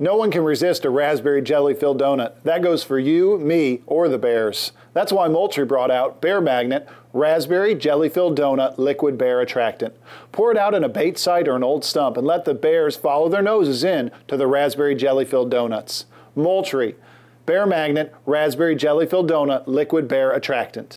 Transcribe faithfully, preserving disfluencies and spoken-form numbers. No one can resist a raspberry jelly-filled donut. That goes for you, me, or the bears. That's why Moultrie brought out Bear Magnet Raspberry Jelly-Filled Donut Liquid Bear Attractant. Pour it out in a bait site or an old stump and let the bears follow their noses in to the raspberry jelly-filled donuts. Moultrie Bear Magnet Raspberry Jelly-Filled Donut Liquid Bear Attractant.